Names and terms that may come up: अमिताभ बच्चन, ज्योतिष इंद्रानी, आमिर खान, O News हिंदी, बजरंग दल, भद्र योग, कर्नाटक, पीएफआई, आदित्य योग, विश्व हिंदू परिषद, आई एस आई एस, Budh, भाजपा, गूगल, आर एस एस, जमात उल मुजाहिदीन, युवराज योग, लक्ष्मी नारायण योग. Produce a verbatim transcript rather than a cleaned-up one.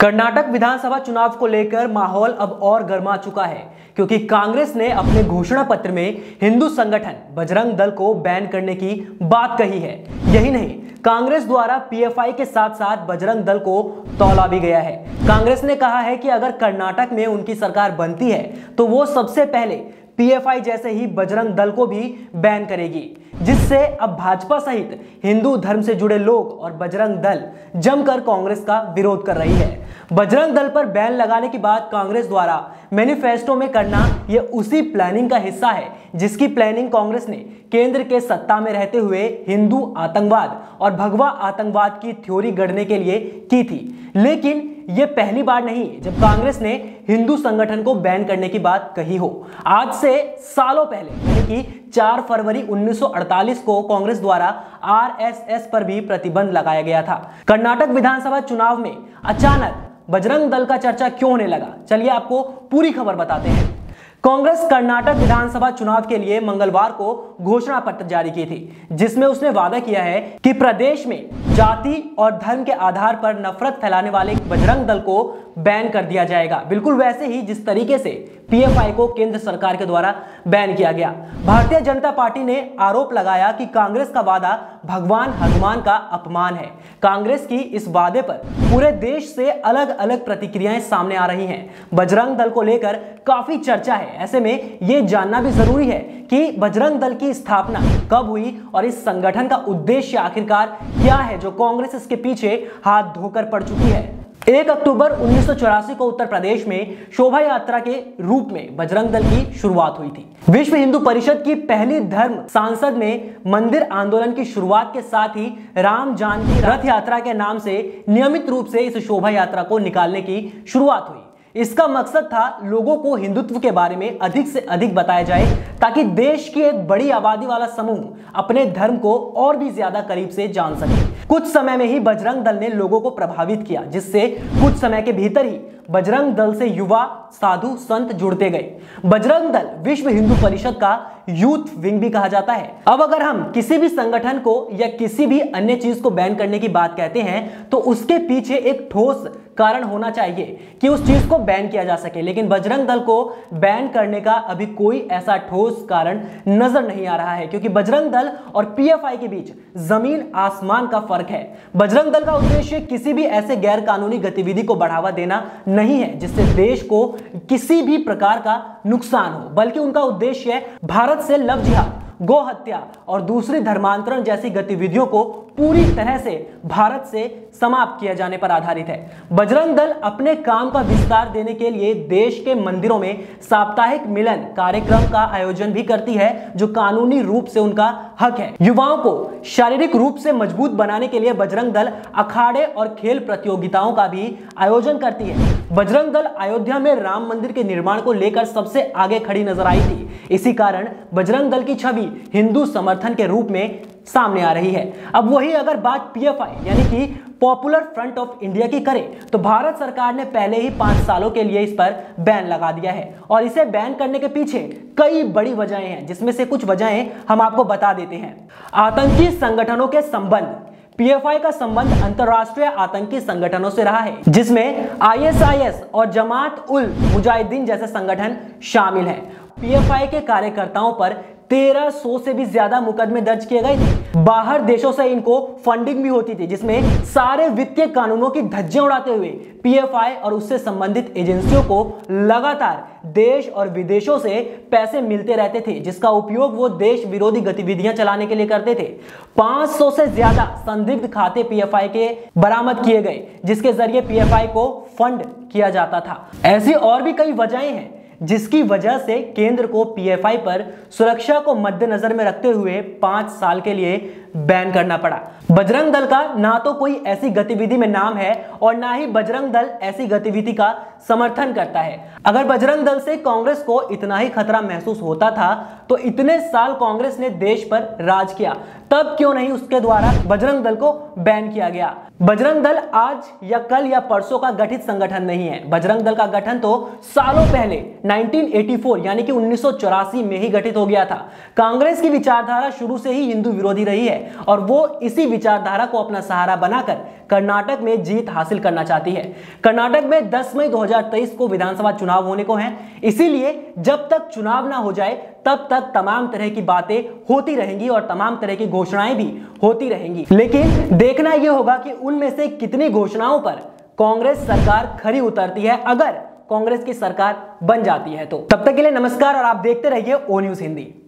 कर्नाटक विधानसभा चुनाव को लेकर माहौल अब और गर्मा चुका है, क्योंकि कांग्रेस ने अपने घोषणा पत्र में हिंदू संगठन बजरंग दल को बैन करने की बात कही है। यही नहीं, कांग्रेस द्वारा पी एफ आई के साथ साथ बजरंग दल को तौला भी गया है। कांग्रेस ने कहा है कि अगर कर्नाटक में उनकी सरकार बनती है तो वो सबसे पहले पी एफ आई जैसे ही बजरंग दल को भी बैन करेगी, जिससे अब भाजपा सहित हिंदू धर्म से जुड़े लोग और बजरंग दल जमकर कांग्रेस का विरोध कर रही है। बजरंग दल पर बैन लगाने की बात कांग्रेस द्वारा मैनिफेस्टो में करना यह उसी प्लानिंग का हिस्सा है जिसकी प्लानिंग कांग्रेस ने केंद्र के सत्ता में रहते हुए हिंदू आतंकवाद और भगवा आतंकवाद की थ्योरी गढ़ने के लिए की थी। लेकिन यह पहली बार नहीं जब कांग्रेस ने हिंदू संगठन को बैन करने की बात कही हो। आज से सालों पहले यानी कि चार फरवरी उन्नीस सौ अड़तालीस को कांग्रेस द्वारा आर एस एस पर भी प्रतिबंध लगाया गया था। कर्नाटक विधानसभा चुनाव में अचानक बजरंग दल का चर्चा क्यों होने लगा, चलिए आपको पूरी खबर बताते हैं। कांग्रेस कर्नाटक विधानसभा चुनाव के लिए मंगलवार को घोषणा पत्र जारी की थी, जिसमें उसने वादा किया है कि प्रदेश में जाति और धर्म के आधार पर नफरत फैलाने वाले बजरंग दल को बैन कर दिया जाएगा, बिल्कुल वैसे ही जिस तरीके से पी एफ आई को केंद्र सरकार के द्वारा बैन किया गया। भारतीय जनता पार्टी ने आरोप लगाया कि कांग्रेस का वादा भगवान हनुमान का अपमान है। कांग्रेस की इस वादे पर पूरे देश से अलग अलग प्रतिक्रियाएं सामने आ रही हैं। बजरंग दल को लेकर काफी चर्चा है, ऐसे में यह जानना भी जरूरी है कि बजरंग दल की स्थापना कब हुई और इस संगठन का उद्देश्य आखिरकार क्या है जो कांग्रेस इसके पीछे हाथ धोकर पड़ चुकी है। एक अक्टूबर उन्नीस सौ चौरासी को उत्तर प्रदेश में शोभा यात्रा के रूप में बजरंग दल की शुरुआत हुई थी। विश्व हिंदू परिषद की पहली धर्म सांसद ने मंदिर आंदोलन की शुरुआत के साथ ही राम जानकी रथ यात्रा के नाम से नियमित रूप से इस शोभा यात्रा को निकालने की शुरुआत हुई। इसका मकसद था लोगों को हिंदुत्व के बारे में अधिक से अधिक बताया जाए, ताकि देश की एक बड़ी आबादी वाला समूह अपने धर्म को और भी ज्यादा करीब से जान सके। कुछ समय में ही बजरंग दल ने लोगों को प्रभावित किया, जिससे कुछ समय के भीतर ही बजरंग दल से युवा साधु संत जुड़ते गए। बजरंग दल विश्व हिंदू परिषद का यूथ विंग भी कहा जाता है। अब अगर हम किसी भी संगठन को या किसी भी अन्य चीज को बैन करने की बात कहते हैं तो उसके पीछे एक ठोस कारण होना चाहिए कि उस चीज को बैन किया जा सके, लेकिन बजरंग दल को बैन करने का अभी कोई ऐसा ठोस कारण नजर नहीं आ रहा है, क्योंकि बजरंग दल और पी एफ आई के बीच जमीन आसमान का फर्क है। बजरंग दल का उद्देश्य किसी भी ऐसे गैर कानूनी गतिविधि को बढ़ावा देना नहीं है जिससे देश को किसी भी प्रकार का नुकसान हो, बल्कि उनका उद्देश्य है भारत से लव जिहाद, गौ हत्या और दूसरी धर्मांतरण जैसी गतिविधियों को पूरी तरह से भारत से समाप्त किया जाने पर आधारित है। बजरंग दल अपने काम का विस्तार देने के लिए देश के मंदिरों में साप्ताहिक मिलन कार्यक्रम का आयोजन भी करती है, जो कानूनी रूप से उनका हक है। युवाओं को शारीरिक रूप से मजबूत बनाने के लिए बजरंग दल अखाड़े और खेल प्रतियोगिताओं का भी आयोजन करती है। बजरंग दल अयोध्या में राम मंदिर के निर्माण को लेकर सबसे आगे खड़ी नजर आई थी। इसी कारण बजरंग दल की छवि हिंदू समर्थन के रूप में सामने आ रही है। अब वही अगर बात पी एफ आई यानी कि पॉपुलर फ्रंट ऑफ इंडिया की करें तो भारत सरकार ने पहले ही पांच सालों के लिए इस पर बैन लगा दिया है, और इसे बैन करने के पीछे कई बड़ी वजहें हैं, जिसमें से कुछ वजहें हम आपको बता देते हैं। आतंकी संगठनों के संबंध। पी एफ आई का संबंध अंतर्राष्ट्रीय आतंकी संगठनों से रहा है, जिसमें आई एस आई एस और जमात उल मुजाहिदीन जैसे संगठन शामिल है। पी एफ आई के कार्यकर्ताओं पर तेरह सौ से भी ज्यादा मुकदमे दर्ज किए गए थे। बाहर देशों से इनको फंडिंग भी होती थी, जिसमें सारे वित्तीय कानूनों की धज्जियां उड़ाते हुए पी एफ आई और उससे संबंधित एजेंसियों को लगातार देश और विदेशों से पैसे मिलते रहते थे, जिसका उपयोग वो देश विरोधी गतिविधियां चलाने के लिए करते थे। पांच सौ से ज्यादा संदिग्ध खाते पी एफ आई के बरामद किए गए, जिसके जरिए पी एफ आई को फंड किया जाता था। ऐसी और भी कई वजहें हैं जिसकी वजह से केंद्र को पी एफ आई पर सुरक्षा को मद्देनजर में रखते हुए पांच साल के लिए बैन करना पड़ा। बजरंग दल का ना तो कोई ऐसी गतिविधि में नाम है और ना ही बजरंग दल ऐसी गतिविधि का समर्थन करता है। अगर बजरंग दल से कांग्रेस को इतना ही खतरा महसूस होता था तो इतने साल कांग्रेस ने देश पर राज किया, तब क्यों नहीं उसके द्वारा बजरंग दल को बैन किया गया। बजरंग दल आज या कल या परसों का गठित संगठन नहीं है। बजरंग दल का गठन तो सालों पहले उन्नीस सौ चौरासी यानी कि उन्नीस सौ चौरासी में ही गठित हो गया था। कांग्रेस की विचारधारा शुरू से ही हिंदू विरोधी रही है, है और वो इसी विचारधारा को अपना सहारा बनाकर कर्नाटक में जीत हासिल करना चाहती है। कर्नाटक में दस मई दो हज़ार तेईस को विधानसभा चुनाव होने को हैं, इसीलिए जब तक चुनाव ना हो जाए तब तक तमाम तरह की बातें होती रहेंगी और तमाम तरह की घोषणाएं भी होती रहेंगी। लेकिन देखना यह होगा कि उनमें से कितनी घोषणाओं पर कांग्रेस सरकार खरी उतरती है, अगर कांग्रेस की सरकार बन जाती है तो। तब तक के लिए नमस्कार और आप देखते रहिए ओ न्यूज़ हिंदी।